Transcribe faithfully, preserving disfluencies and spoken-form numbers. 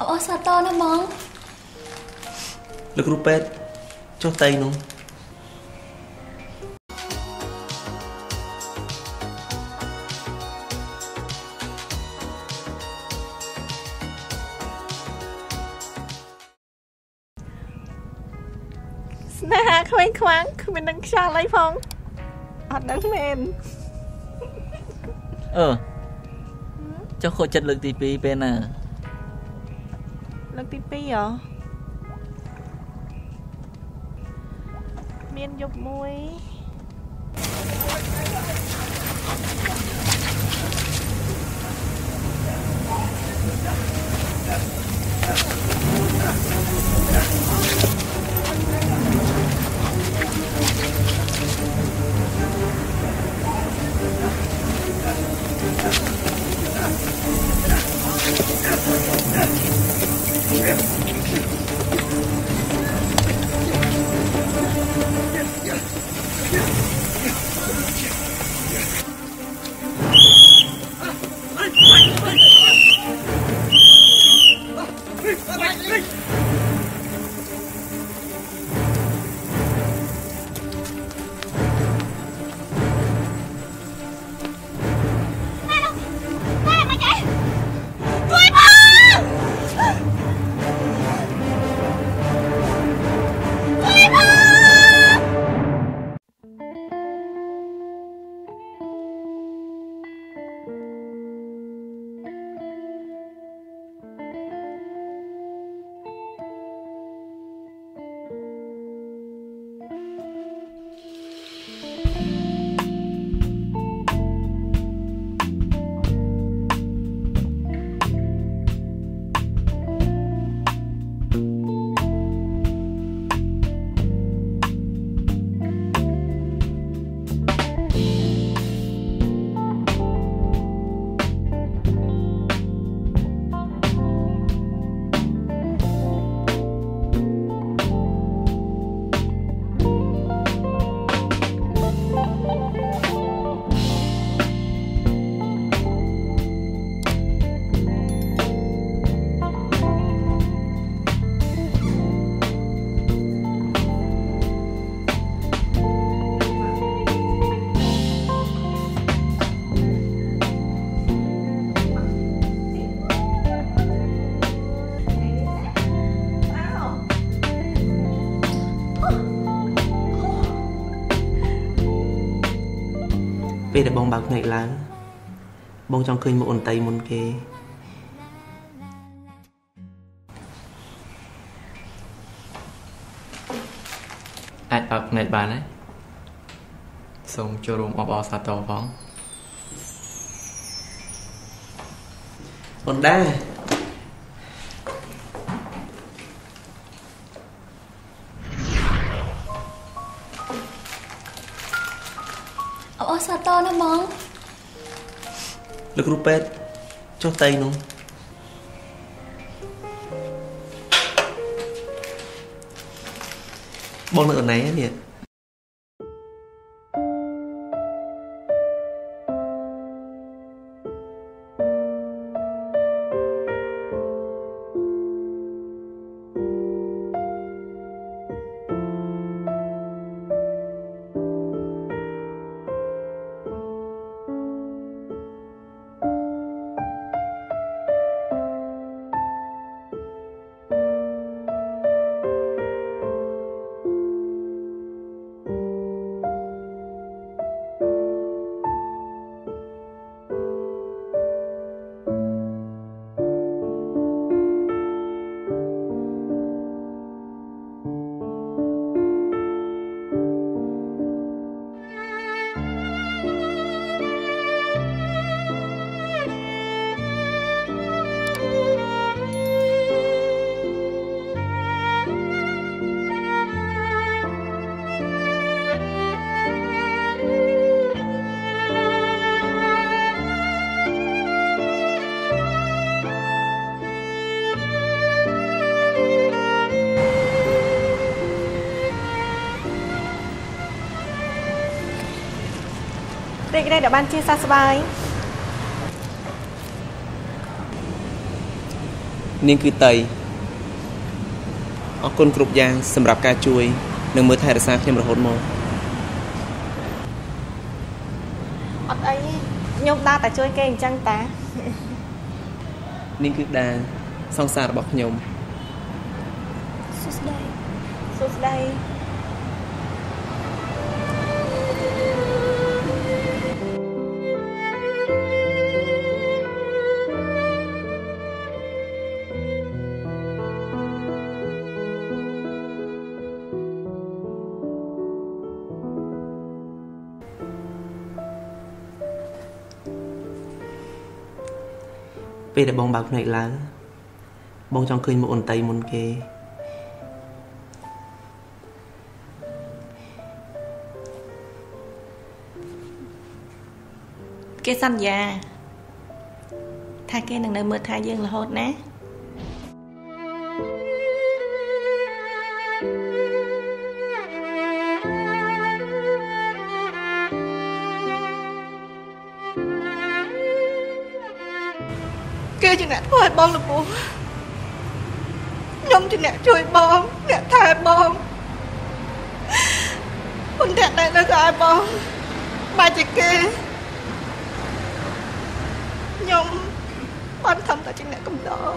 អស់សាតណាម៉ងលោកគ្រូពេទ្យចុះតៃនោះស្នេហាខ្វែងខ្វាំងគ្មាននឹងខ្យល់អីផងអត់ដឹងមែនអឺចុះខូចចិត្តលើកទីពីរពេលណាលើកទីពីរហ៎មានយប់មួយពេលដែលបងបើកភ្នែកឡើងបងចង់ឃើញមុខអន្តីមុនគេអាចបើកភ្នែកបានហើយសូមចូលរួមអបអរសាទរផងអណ្ដាអស់សាតណាម៉ងលោកគ្រូពេទ្យចុះតៃនោះបងនៅកន្លែងនេះរីករាយដល់បានជាសះស្បើយ nên cứ tay ở con group giang sầm rạp ca chui nên mới thay ra sao khi mà hôn mồ ở đây nhung ta tại chui kèn trăng ta nên cứ đà song sạt bọc nhung sốt đây sốt đây về để bong bạc này là bong trong khơi một ổn tay một kề kê xanh già thay kê đằng nơi mưa thay dương là hốt nè kê chừng nè thôi bong là bố nhông chừng nè chơi bong nè thay bong con thẹt này nó gọi bong ba chị kê nhông quan tâm tới chuyện này cũng đó.